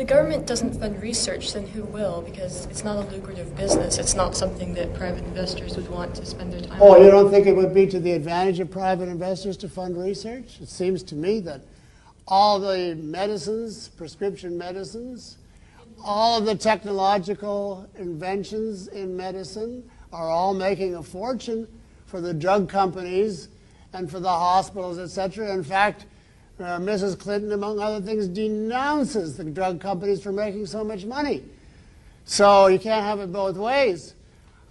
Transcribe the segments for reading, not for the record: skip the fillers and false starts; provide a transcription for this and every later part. the government doesn't fund research, then who will? Because it's not a lucrative business. It's not something that private investors would want to spend their time on. Oh, you don't think it would be to the advantage of private investors to fund research? It seems to me that all the medicines, prescription medicines, all of the technological inventions in medicine are all making a fortune for the drug companies and for the hospitals, etc. In fact, Mrs. Clinton, among other things, denounces the drug companies for making so much money. So you can't have it both ways.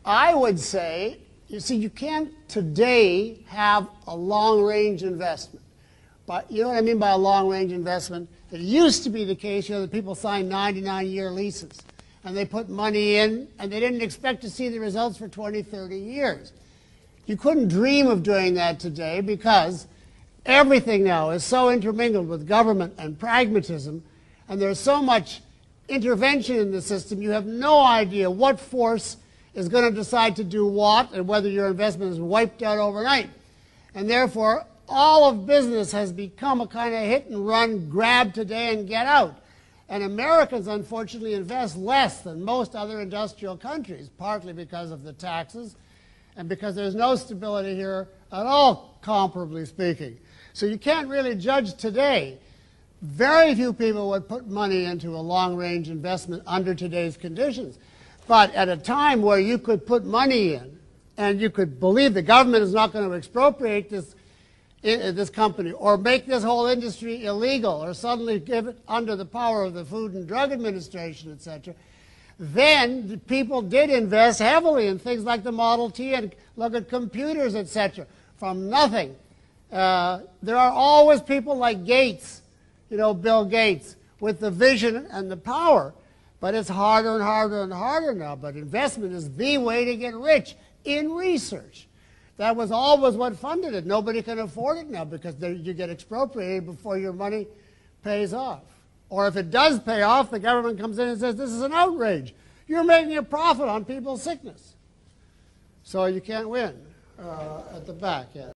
I would say, you see, you can't today have a long-range investment. But you know what I mean by a long-range investment? It used to be the case, you know, that people signed 99-year leases, and they put money in, and they didn't expect to see the results for 20, 30 years. You couldn't dream of doing that today because everything now is so intermingled with government and pragmatism, and there's so much intervention in the system, you have no idea what force is going to decide to do what and whether your investment is wiped out overnight. And therefore, all of business has become a kind of hit-and-run, grab today and get out. And Americans, unfortunately, invest less than most other industrial countries, partly because of the taxes and because there's no stability here at all, comparably speaking. So you can't really judge today. Very few people would put money into a long-range investment under today's conditions. But at a time where you could put money in and you could believe the government is not going to expropriate this company or make this whole industry illegal or suddenly give it under the power of the Food and Drug Administration, etc., then the people did invest heavily in things like the Model T and look at computers, etc., from nothing. There are always people like Gates, you know, Bill Gates, with the vision and the power, but it's harder and harder and harder now. But investment is the way to get rich in research. That was always what funded it. Nobody can afford it now because you get expropriated before your money pays off. Or if it does pay off, the government comes in and says, this is an outrage. You're making a profit on people's sickness. So you can't win at the back, yeah.